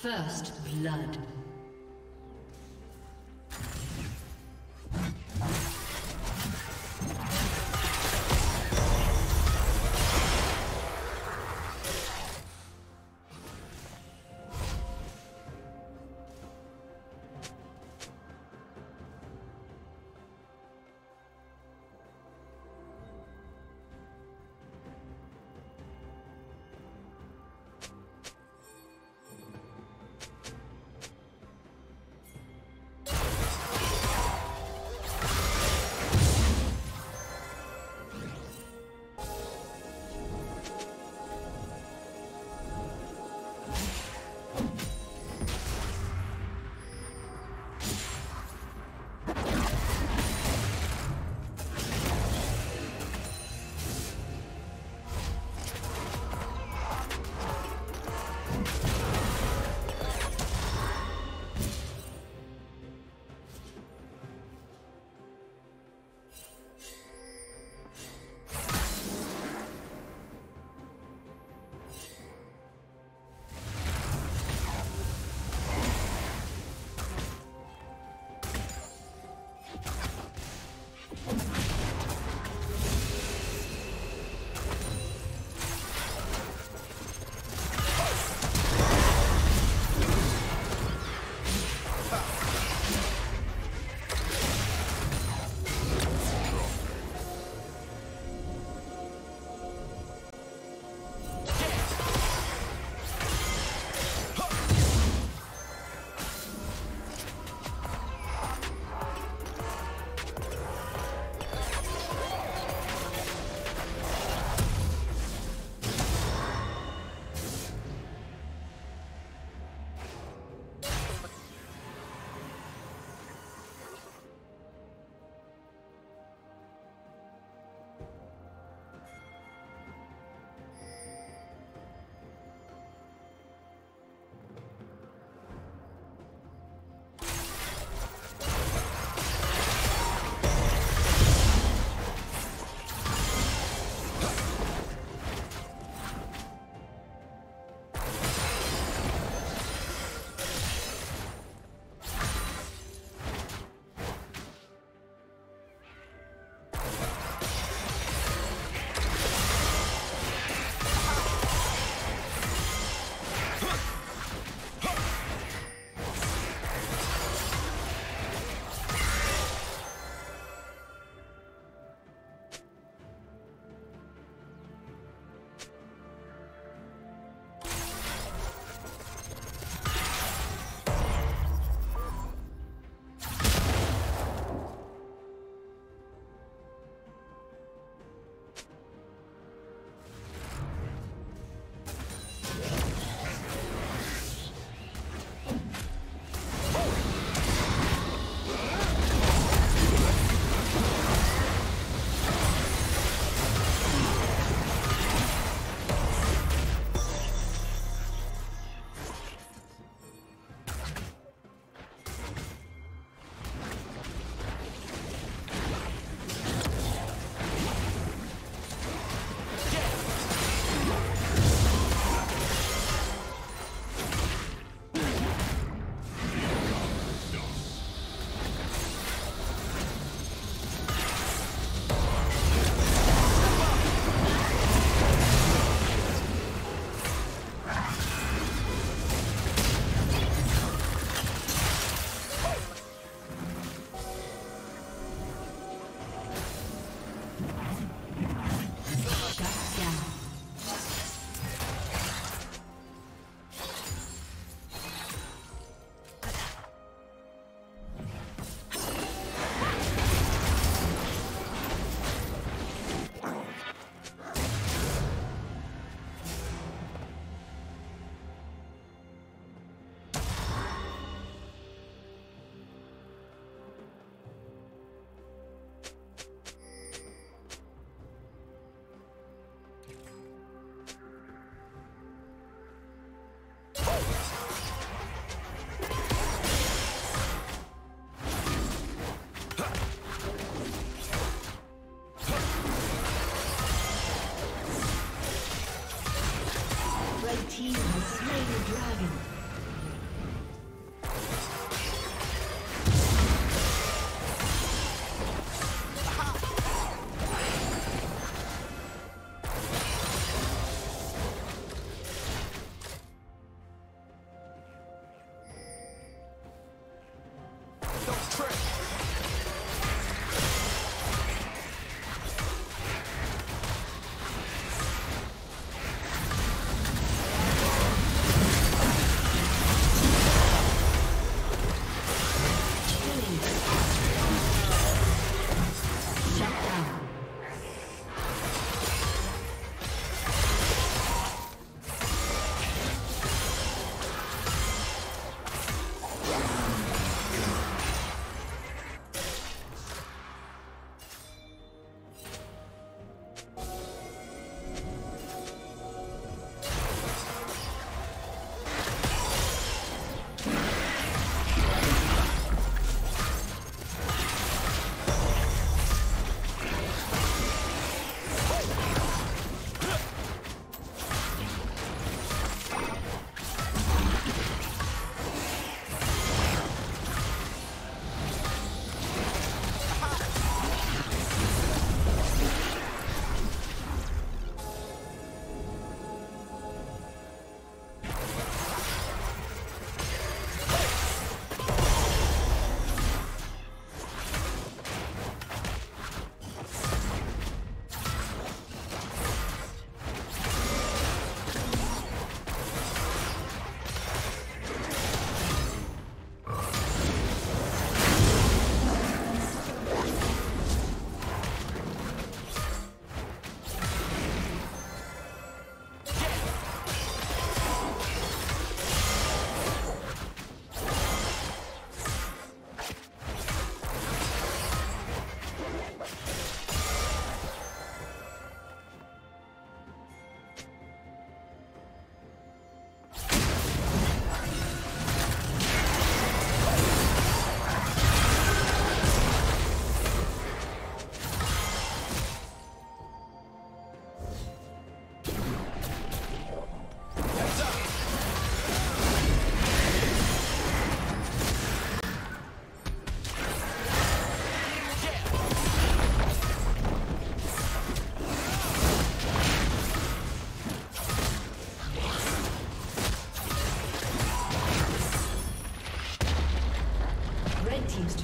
First blood.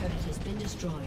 turret has been destroyed.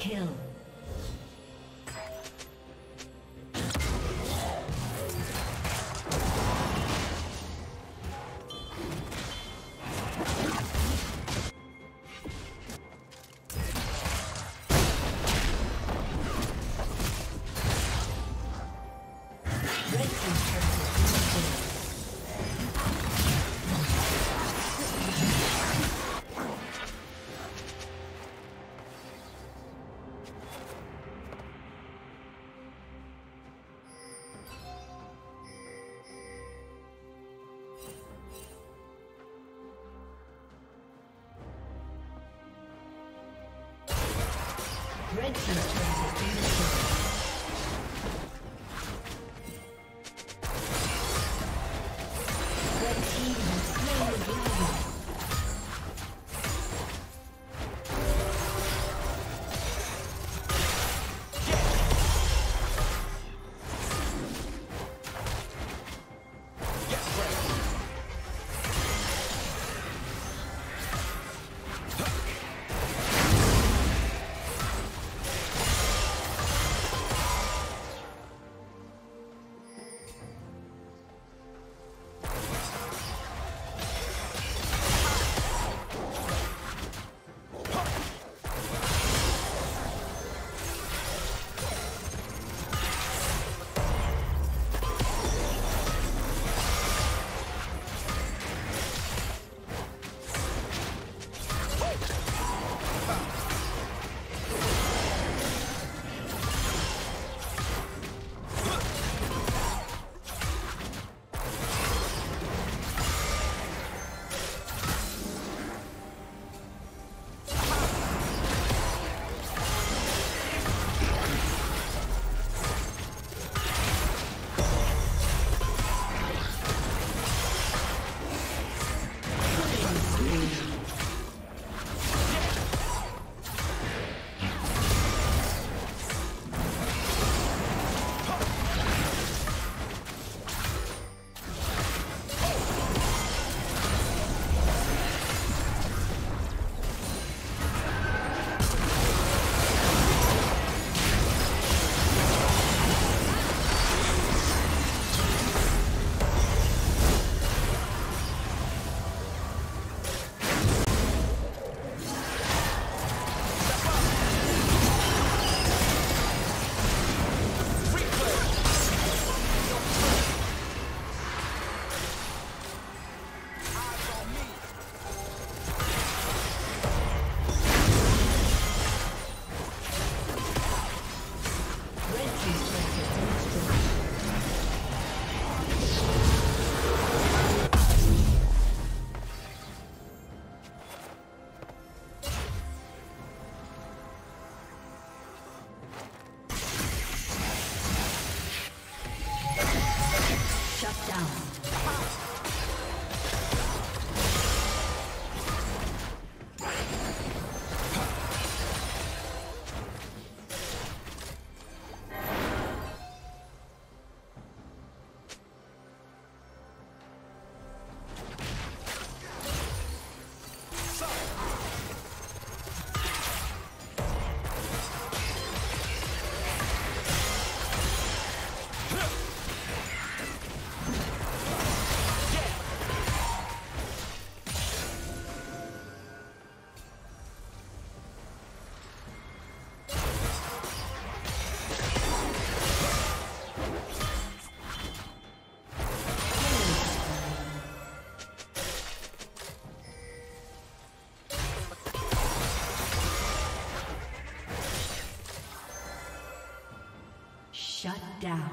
Kill. Red team's turret has been destroyed. Red team has slain the dragon. Shut down.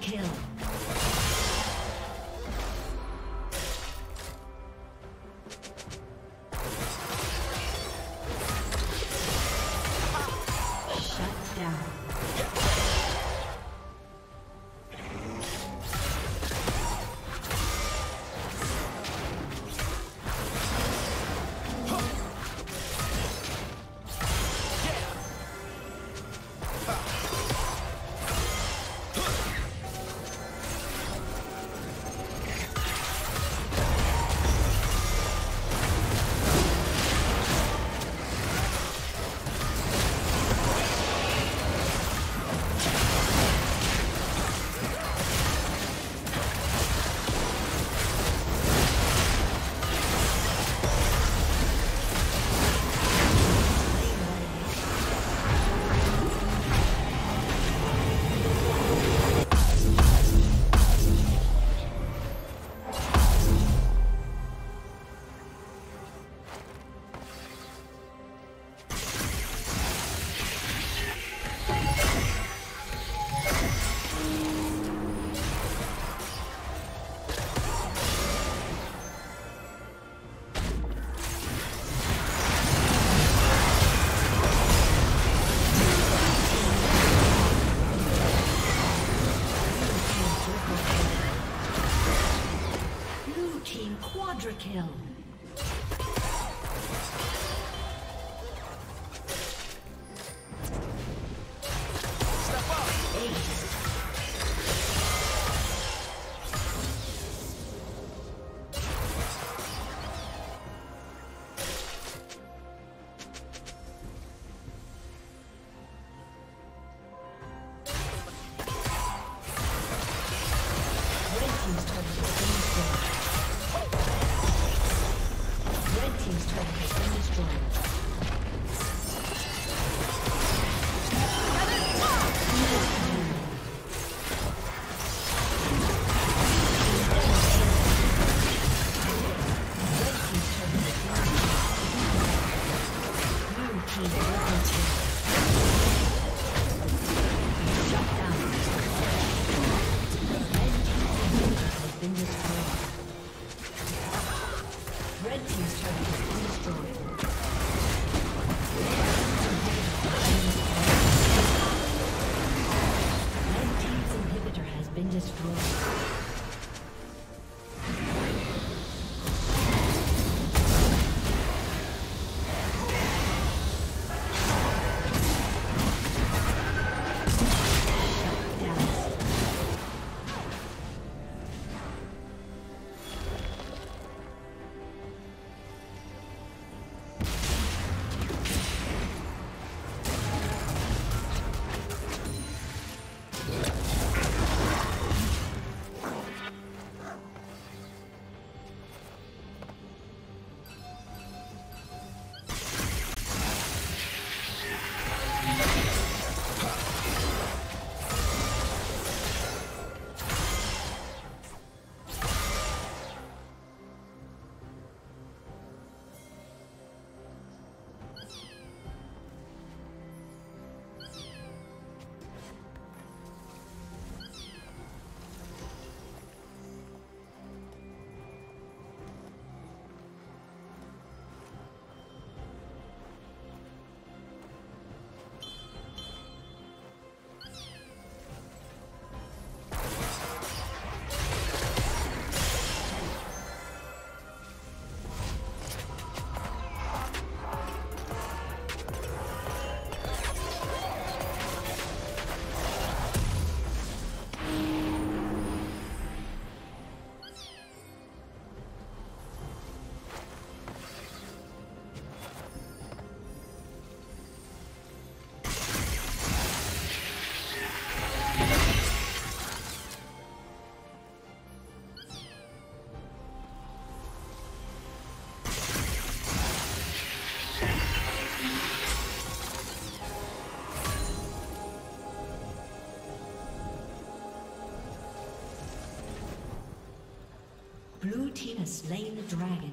Kill. Blue team has slain the dragon.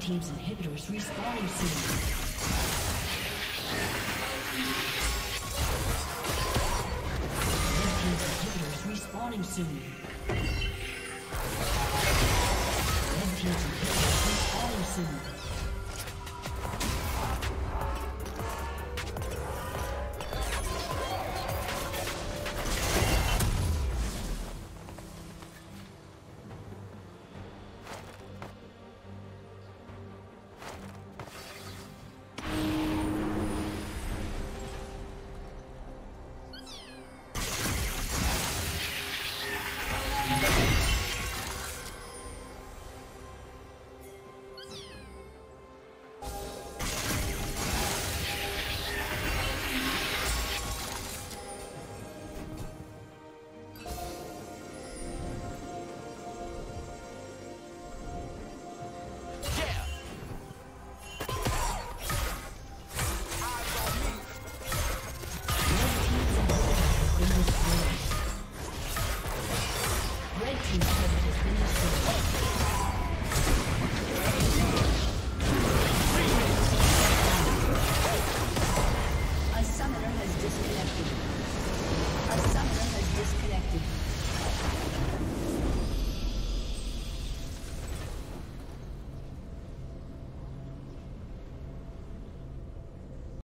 Team's inhibitors respawning soon. Team's inhibitors respawning soon. Team's inhibitors respawning soon.